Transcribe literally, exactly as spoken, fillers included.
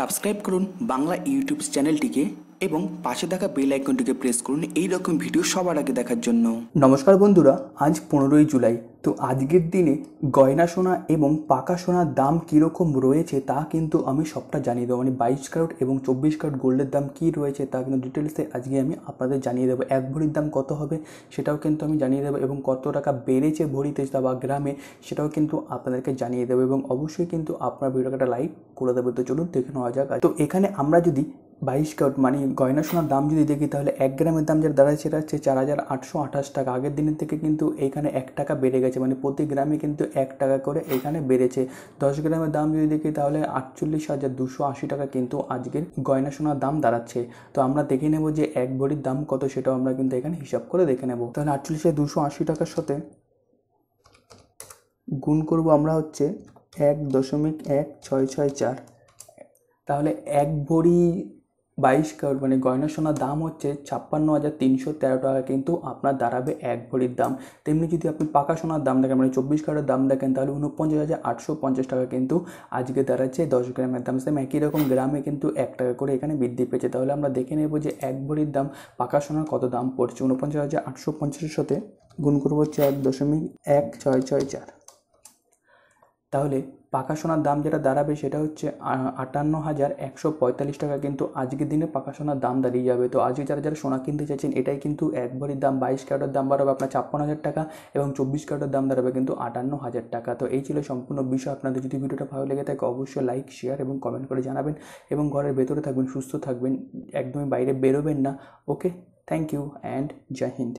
Subscribe करुन Bangla YouTube चैनलটিকে এবং পাশে থাকা বেল আইকনটিকে প্রেস করুন এই রকম ভিডিও সবার আগে দেখার জন্য। নমস্কার বন্ধুরা, আজ পনেরোই জুলাই। তো আজকের দিনে গয়না সোনা এবং পাকা সোনার দাম কীরকম রয়েছে তা কিন্তু আমি সবটা জানিয়ে দেবো। মানে বাইশ ক্যারেট এবং চব্বিশ ক্যারেট গোল্ডের দাম কী রয়েছে তা কিন্তু ডিটেলসে আজকে আমি আপনাদের জানিয়ে দেবো। এক ভরির দাম কত হবে সেটাও কিন্তু আমি জানিয়ে দেবো, এবং কত টাকা বেড়েছে ভরিতে বা গ্রামে সেটাও কিন্তু আপনাদেরকে জানিয়ে দেবো, এবং অবশ্যই কিন্তু আপনার ভিডিওটা একটা লাইক করে দেবো। তো চলুন দেখে নেওয়া যাক। তো এখানে আমরা যদি বাইশ ক্যারেট মানে গয়না সোনার দাম যদি দেখি, তাহলে এক গ্রামের দাম যার দাঁড়ায় সেটা হচ্ছে চার হাজার আটশো আঠাশ টাকা। আগের দিনের থেকে কিন্তু এইখানে এক টাকা বেড়ে গেছে, মানে প্রতি গ্রামে কিন্তু এক টাকা করে এখানে বেড়েছে। দশ গ্রামের দাম যদি দেখি তাহলে আটচল্লিশ হাজার দুশো আশি টাকা কিন্তু আজকের গয়না সোনার দাম দাঁড়াচ্ছে। তো আমরা দেখে নেব যে এক ভরির দাম কত, সেটাও আমরা কিন্তু এখানে হিসাব করে দেখে নেব। তাহলে আটচল্লিশ হাজার দুশো আশি টাকার সাথে গুণ করব আমরা হচ্ছে এক দশমিক এক ছয় ছয় চার। তাহলে এক ভরি বাইশ ক্যারেট মানে গয়না সোনার দাম হচ্ছে ছাপ্পান্ন হাজার তিনশো তেরো টাকা কিন্তু আপনার দাঁড়াবে এক ভরির দাম। তেমনি যদি আপনি পাকা সোনার দাম দেখেন মানে চব্বিশ ক্যারেটের দাম দেখেন, তাহলে উনপঞ্চাশ হাজার আটশো পঞ্চাশ টাকা কিন্তু আজকে দাঁড়াচ্ছে দশ গ্রামের দাম। সেম একই রকম গ্রামে কিন্তু এক টাকা করে এখানে বৃদ্ধি পেয়েছে। তাহলে আমরা দেখে নেব যে এক ভরির দাম পাকা সোনার কত দাম পড়ছে। উনপঞ্চাশ হাজার আটশো পঞ্চাশের সাথে গুণ করবো হচ্ছে এক দশমিক এক ছয় ছয় চার। তাহলে পাকা সোনার দাম যেটা দাঁড়াবে সেটা হচ্ছে আটান্ন হাজার একশো পঁয়তাল্লিশ টাকা কিন্তু আজকের দিনে পাকা সোনার দাম দাঁড়িয়ে যাবে। তো আজকে যারা যারা সোনা কিনতে চাইছেন, এটাই কিন্তু এক ভরির দাম। বাইশ ক্যারেটের দাম দাঁড়াবে আপনার ছাপ্পান্ন হাজার টাকা এবং চব্বিশ ক্যারেটের দাম দাঁড়াবে কিন্তু আটান্ন হাজার টাকা। তো এই ছিল সম্পূর্ণ বিষয়। আপনাদের যদি ভিডিওটা ভালো লেগে থাকে অবশ্যই লাইক শেয়ার এবং কমেন্ট করে জানাবেন, এবং ঘরের ভেতরে থাকবেন, সুস্থ থাকবেন, একদমই বাইরে বেরোবেন না। Okay, thank you and Joy Hind.